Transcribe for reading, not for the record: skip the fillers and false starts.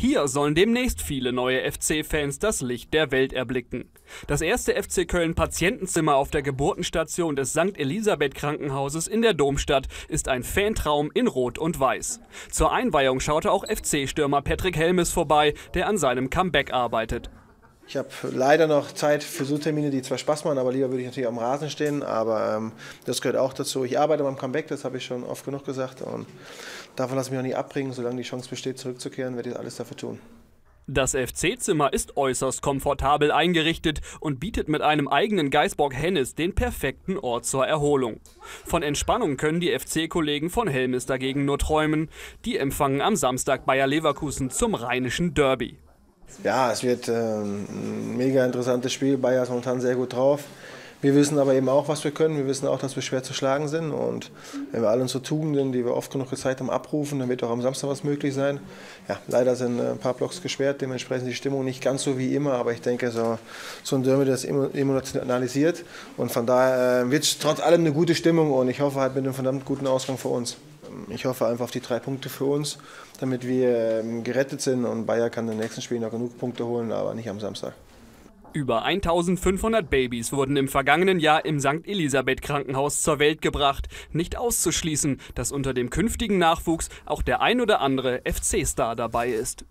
Hier sollen demnächst viele neue FC-Fans das Licht der Welt erblicken. Das 1. FC Köln Patientenzimmer auf der Geburtenstation des St. Elisabeth-Krankenhauses in der Domstadt ist ein Fantraum in Rot und Weiß. Zur Einweihung schaute auch FC-Stürmer Patrick Helmes vorbei, der an seinem Comeback arbeitet. Ich habe leider noch Zeit für so Termine, die zwar Spaß machen, aber lieber würde ich natürlich am Rasen stehen, aber das gehört auch dazu. Ich arbeite beim Comeback, das habe ich schon oft genug gesagt, und davon lasse ich mich auch nicht abbringen. Solange die Chance besteht, zurückzukehren, werde ich alles dafür tun. Das FC-Zimmer ist äußerst komfortabel eingerichtet und bietet mit einem eigenen Geißbock-Hennes den perfekten Ort zur Erholung. Von Entspannung können die FC-Kollegen von Helmes dagegen nur träumen. Die empfangen am Samstag Bayer Leverkusen zum rheinischen Derby. Ja, es wird ein mega interessantes Spiel. Bayer ist momentan sehr gut drauf. Wir wissen aber eben auch, was wir können. Wir wissen auch, dass wir schwer zu schlagen sind. Und wenn wir alle unsere Tugenden, die wir oft genug gezeigt haben, abrufen, dann wird auch am Samstag was möglich sein. Ja, leider sind ein paar Blocks gesperrt. Dementsprechend die Stimmung nicht ganz so wie immer. Aber ich denke, so ein Derby, das emotionalisiert. Und von daher wird es trotz allem eine gute Stimmung. Und ich hoffe halt mit einem verdammt guten Ausgang für uns. Ich hoffe einfach auf die 3 Punkte für uns, damit wir gerettet sind, und Bayer kann im nächsten Spiel noch genug Punkte holen, aber nicht am Samstag. Über 1.500 Babys wurden im vergangenen Jahr im St. Elisabeth-Krankenhaus zur Welt gebracht. Nicht auszuschließen, dass unter dem künftigen Nachwuchs auch der ein oder andere FC-Star dabei ist.